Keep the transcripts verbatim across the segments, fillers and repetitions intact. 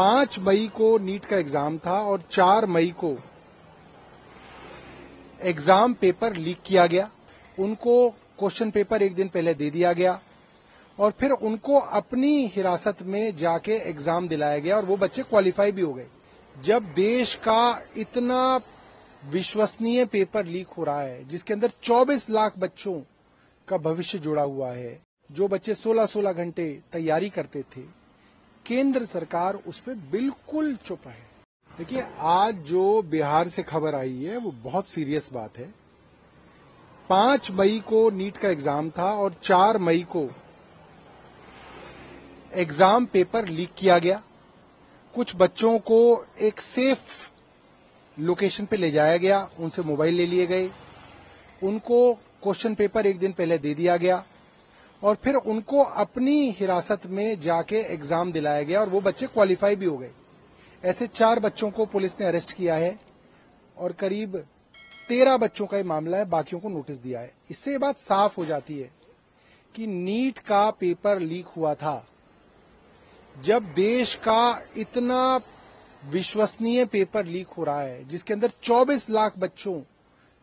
पांच मई को नीट का एग्जाम था और चार मई को एग्जाम पेपर लीक किया गया। उनको क्वेश्चन पेपर एक दिन पहले दे दिया गया और फिर उनको अपनी हिरासत में जाके एग्जाम दिलाया गया और वो बच्चे क्वालिफाई भी हो गए। जब देश का इतना विश्वसनीय पेपर लीक हो रहा है जिसके अंदर चौबीस लाख बच्चों का भविष्य जुड़ा हुआ है, जो बच्चे सोलह सोलह घंटे तैयारी करते थे, केंद्र सरकार उस पर बिल्कुल चुप है। देखिए, आज जो बिहार से खबर आई है वो बहुत सीरियस बात है। पांच मई को नीट का एग्जाम था और चार मई को एग्जाम पेपर लीक किया गया। कुछ बच्चों को एक सेफ लोकेशन पे ले जाया गया, उनसे मोबाइल ले लिए गए, उनको क्वेश्चन पेपर एक दिन पहले दे दिया गया और फिर उनको अपनी हिरासत में जाके एग्जाम दिलाया गया और वो बच्चे क्वालिफाई भी हो गए। ऐसे चार बच्चों को पुलिस ने अरेस्ट किया है और करीब तेरह बच्चों का ये मामला है, बाकियों को नोटिस दिया है। इससे ये बात साफ हो जाती है कि नीट का पेपर लीक हुआ था। जब देश का इतना विश्वसनीय पेपर लीक हो रहा है जिसके अंदर चौबीस लाख बच्चों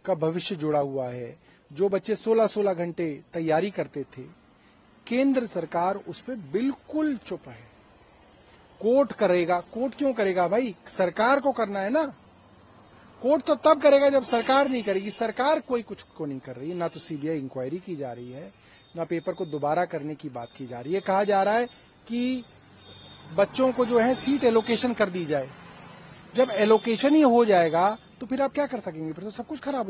का भविष्य जुड़ा हुआ है, जो बच्चे सोलह सोलह घंटे तैयारी करते थे, केंद्र सरकार उस पर बिल्कुल चुप है। कोर्ट करेगा, कोर्ट क्यों करेगा भाई? सरकार को करना है ना। कोर्ट तो तब करेगा जब सरकार नहीं करेगी। सरकार कोई कुछ को नहीं कर रही, ना तो सीबीआई इंक्वायरी की जा रही है, ना पेपर को दोबारा करने की बात की जा रही है। कहा जा रहा है कि बच्चों को जो है सीट एलोकेशन कर दी जाए। जब एलोकेशन ही हो जाएगा तो फिर आप क्या कर सकेंगे? फिर तो सब कुछ खराब हो जाएगा।